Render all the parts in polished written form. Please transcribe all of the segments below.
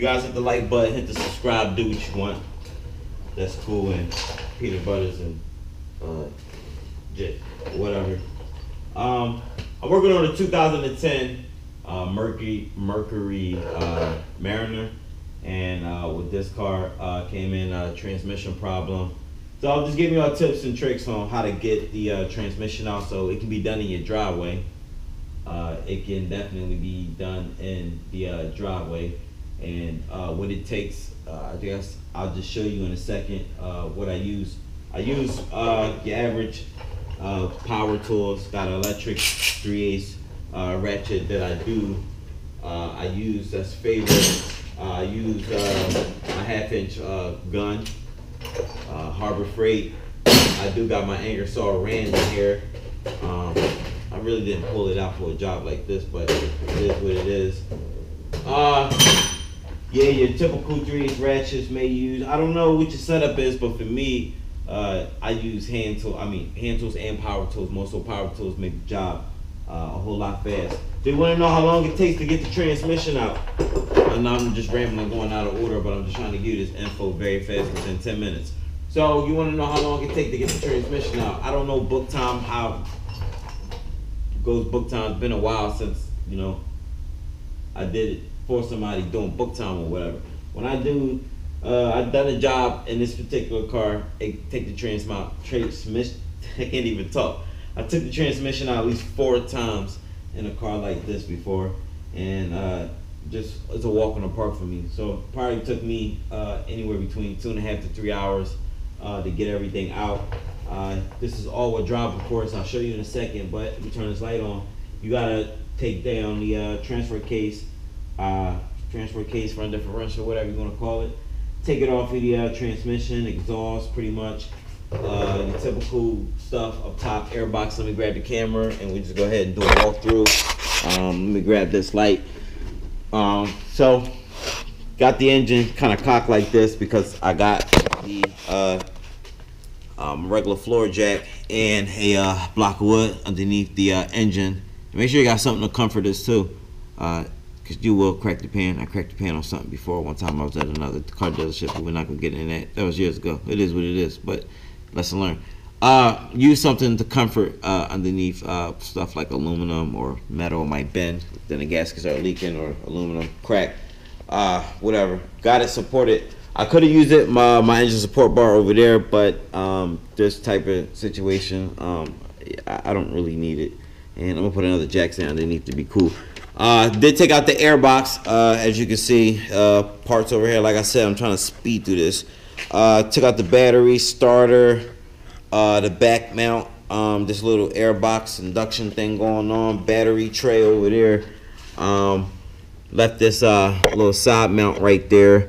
You guys hit the like button, hit the subscribe, do what you want. That's cool. And Peter Butters and whatever. I'm working on the 2010 Mercury Mariner, and with this car came in a transmission problem. So I'll just give you all tips and tricks on how to get the transmission out. So it can be done in your driveway. It can definitely be done in the driveway. And what it takes, I guess I'll just show you in a second what I use. I use your average power tools. Got an electric 3/8 ratchet that I do. I use that's favorite. I use a 1/2 inch gun. Harbor Freight. I do got my anchor saw Rand in here. I really didn't pull it out for a job like this, but it is what it is. Yeah, your typical 3/8 ratchets may use. I don't know what your setup is, but for me, I use hand tools and power tools. Most of power tools make the job a whole lot fast. They want to know how long it takes to get the transmission out. And I'm just rambling, going out of order, but I'm just trying to give you this info very fast within 10 minutes. So you want to know how long it takes to get the transmission out. I don't know book time, how it goes book time. It's been a while since, you know, I did it for somebody doing book time or whatever. When I do, I've done a job in this particular car. It take the transmission. I can't even talk. I took the transmission out at least 4 times in a car like this before, and just it's a walk in the park for me. So it probably took me anywhere between 2.5 to 3 hours to get everything out. This is all with drive, of course. I'll show you in a second, but if you turn this light on, you gotta take down the transfer case, front differential, whatever you want to call it. Take it off of the transmission, exhaust, pretty much. The typical stuff up top, air box. Let me grab the camera and we just go ahead and do a walkthrough. Let me grab this light. So got the engine kind of cocked like this because I got the regular floor jack and a block of wood underneath the engine. And make sure you got something to comfort this too, because you will crack the pan. I cracked the pan on something before. One time I was at another car dealership, but we're not gonna get in that. That was years ago. It is what it is, but lesson learned. Use something to comfort underneath stuff like aluminum or metal might bend. Then the gaskets are leaking or aluminum crack, whatever. Got it supported. I could have used it my engine support bar over there, but this type of situation, I don't really need it. And I'm gonna put another jack down underneath to be cool. Did take out the air box, as you can see. Parts over here. Like I said, I'm trying to speed through this. Took out the battery starter. The back mount, this little air box induction thing going on, battery tray over there. Left this little side mount right there.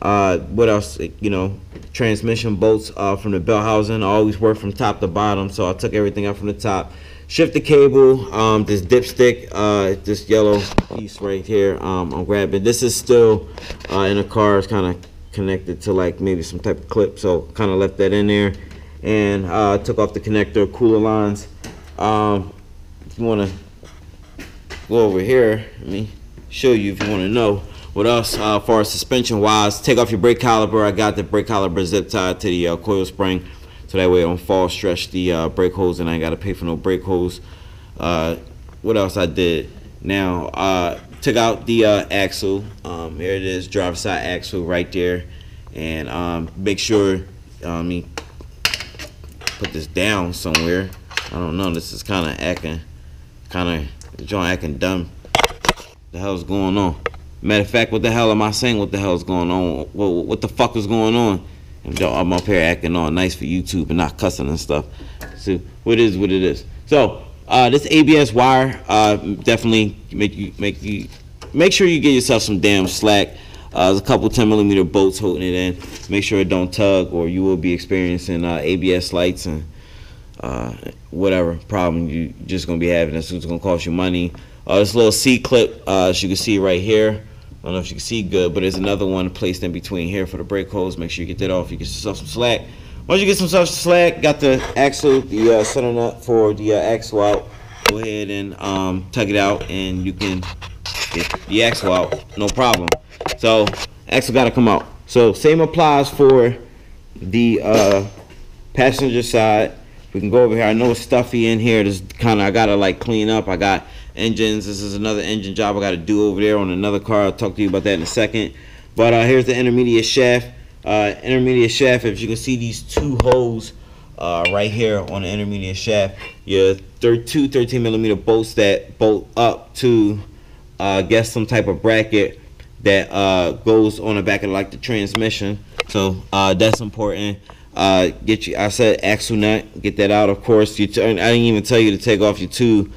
What else? You know, transmission bolts from the belt housing. I always work from top to bottom, so I took everything out from the top. Shifter cable, this dipstick, this yellow piece right here. I'm grabbing. This is still in the car. It's kind of connected to like maybe some type of clip, so kind of left that in there. And took off the connector, cooler lines. If you want to go over here, let me show you if you want to know what else. Far as suspension wise, take off your brake caliper. I got the brake caliper zip tied to the coil spring, so that way it don't fall, stretch the brake hose, and I ain't got to pay for no brake hose. What else I did? Now, took out the axle. Here it is, driver's side axle right there. And make sure, I mean, put this down somewhere. I don't know. This is kind of acting, dumb. The hell's going on? Matter of fact, what the hell am I saying? What the hell's going on? What the fuck is going on? I'm up here acting all nice for YouTube and not cussing and stuff. So what is what it is. So this ABS wire definitely make sure you get yourself some damn slack. There's a couple 10mm bolts holding it in. Make sure it don't tug, or you will be experiencing ABS lights and whatever problem you just gonna be having. That's what's gonna cost you money. This little C clip, as you can see right here. I don't know if you can see good, but there's another one placed in between here for the brake hose. Make sure you get that off. You get yourself some slack. Once you get some slack, got the axle, the center nut for the axle out. Go ahead and tug it out, and you can get the axle out, no problem. So X got to come out. So same applies for the passenger side. We can go over here. I know it's stuffy in here. This kind of, I gotta like clean up. I got engines. This is another engine job I gotta do over there on another car. I'll talk to you about that in a second. But here's the intermediate shaft. Intermediate shaft, if you can see these two holes right here on the intermediate shaft, your two 13 millimeter bolts that bolt up to, I guess, some type of bracket that goes on the back of like the transmission. So that's important. Get you, I said axle nut, get that out. Of course, you turn, I didn't even tell you to take off your two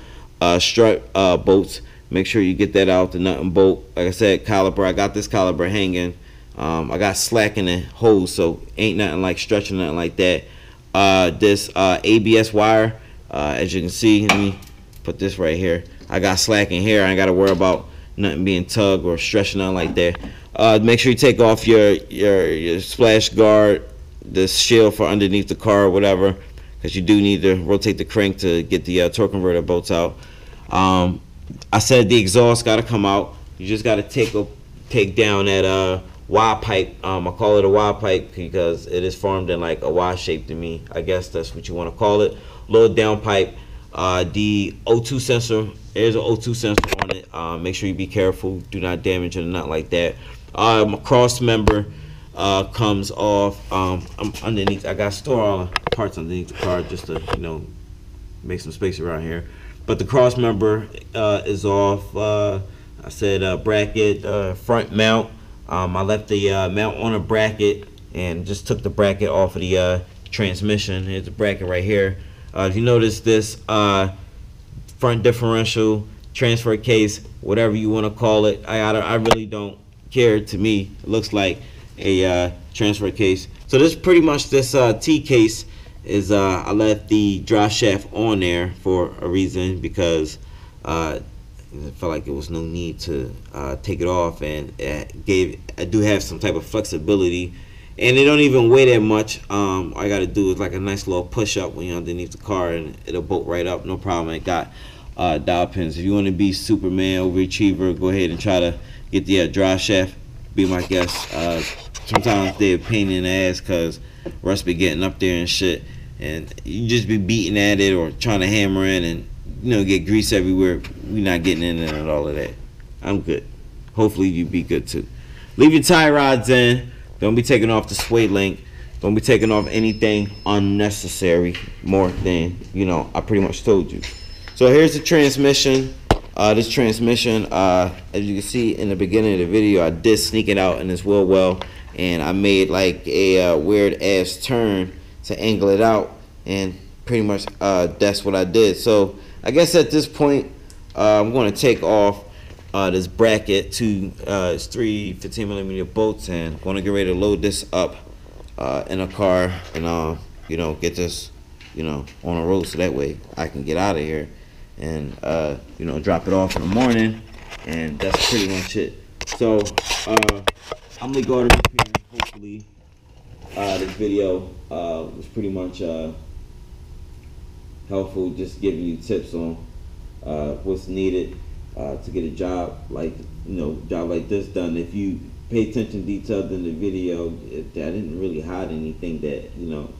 strut bolts. Make sure you get that out, the nut and bolt. Like I said, caliper, I got this caliper hanging. I got slack in the hole, so ain't nothing like stretching, nothing like that. This ABS wire, as you can see, let me put this right here. I got slack in here. I ain't gotta worry about nothing being tugged or stretching, nothing like that. Make sure you take off your splash guard, the shield for underneath the car or whatever, because you do need to rotate the crank to get the torque converter bolts out. I said the exhaust got to come out. You just got to take down that Y pipe. I call it a Y pipe because it is formed in like a Y shape to me. I guess that's what you want to call it. Low down pipe. The O2 sensor. There's an O2 sensor on it. Make sure you be careful. Do not damage it or not like that. My cross member comes off. I'm underneath. I got to store all the parts underneath the car just to, you know, make some space around here. But the cross member is off. I said bracket, front mount. I left the mount on a bracket and just took the bracket off of the transmission. Here's the bracket right here. If you notice this front differential, transfer case, whatever you want to call it, I really don't care. To me, it looks like a transfer case. So this pretty much, this T case is I left the drive shaft on there for a reason, because I felt like it was no need to take it off, and it gave, I do have some type of flexibility, and they don't even weigh that much. All I gotta do is like a nice little push up when you're underneath the car and it'll bolt right up, no problem. It got dial pins. If you want to be Superman, overachiever, go ahead and try to get the drive shaft. Be my guest. Sometimes they're a pain in the ass because rust be getting up there and shit, and you just be beating at it or trying to hammer in, and you know, get grease everywhere. We're not getting in and all of that. I'm good. Hopefully you be good too. Leave your tie rods in. Don't be taking off the sway link. Don't be taking off anything unnecessary more than, you know, I pretty much told you. So here's the transmission. This transmission, as you can see in the beginning of the video, I did sneak it out in this wheel well, and I made like a weird ass turn to angle it out, and pretty much that's what I did. So I guess at this point I'm going to take off this bracket to it's three 15 millimeter bolts, and I'm going to get ready to load this up in a car and you know, get this, you know, on a road, so that way I can get out of here and you know, drop it off in the morning, and that's pretty much it. So I'm gonna go to repair. Hopefully this video was pretty much helpful, just giving you tips on what's needed to get a job like, you know, job like this done. If you pay attention to details in the video, I didn't really hide anything that, you know,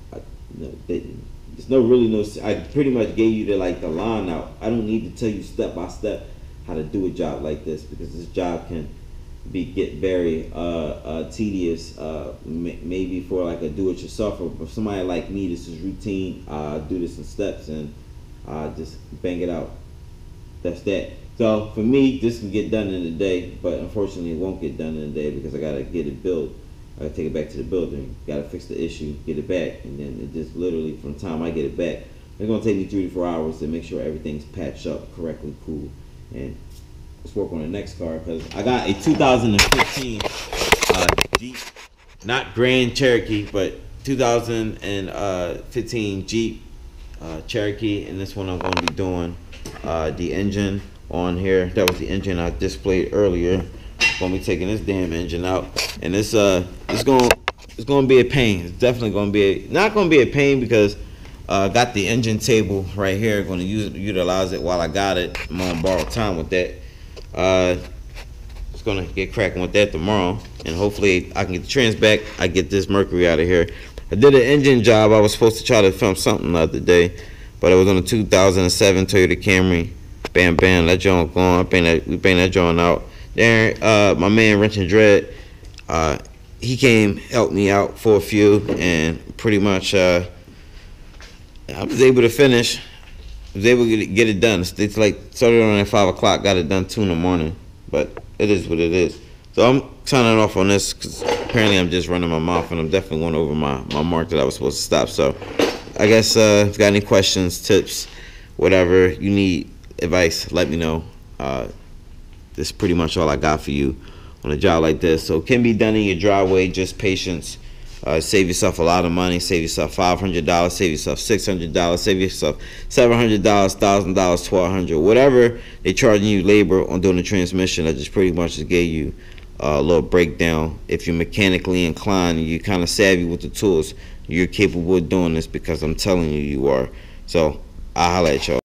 didn't. There's no really no, I pretty much gave you the like the line out. I don't need to tell you step by step how to do a job like this, because this job can be get very tedious, maybe for like a do-it-yourselfer. But somebody like me, this is routine. Do this in steps and just bang it out. That's that. So for me, this can get done in a day, but unfortunately it won't get done in a day because I gotta get it built. I gotta take it back to the building, gotta fix the issue, get it back, and then it just literally from the time I get it back, it's gonna take me 3 to 4 hours to make sure everything's patched up correctly, cool. And let's work on the next car, because I got a 2015 Jeep, not Grand Cherokee, but 2015 Jeep Cherokee, and this one I'm gonna be doing the engine on here. That was the engine I displayed earlier. Gonna be taking this damn engine out, and it's gonna be a pain. It's definitely gonna be not gonna be a pain, because got the engine table right here. Gonna utilize it while I got it. I'm on borrowed time with that. It's gonna get cracking with that tomorrow, and hopefully I can get the trans back. I get this Mercury out of here. I did an engine job. I was supposed to try to film something the other day, but it was on a 2007 Toyota Camry. Bam, bam, that joint gone. We banged that joint out. There, my man Wrench and Dread, he came, helped me out for a few, and pretty much I was able to finish. I was able to get it done. It's like started on at 5 o'clock, got it done 2 in the morning. But it is what it is. So I'm signing off on this because apparently I'm just running my mouth and I'm definitely going over my mark that I was supposed to stop. So I guess if you got any questions, tips, whatever you need, advice, let me know. This is pretty much all I got for you on a job like this. So it can be done in your driveway, just patience. Save yourself a lot of money. Save yourself $500, save yourself $600, save yourself $700, $1,000, $1,200, whatever they charging you labor on doing the transmission. I just pretty much just gave you a little breakdown. If you're mechanically inclined and you're kind of savvy with the tools, you're capable of doing this because I'm telling you, you are. So I'll holler at y'all.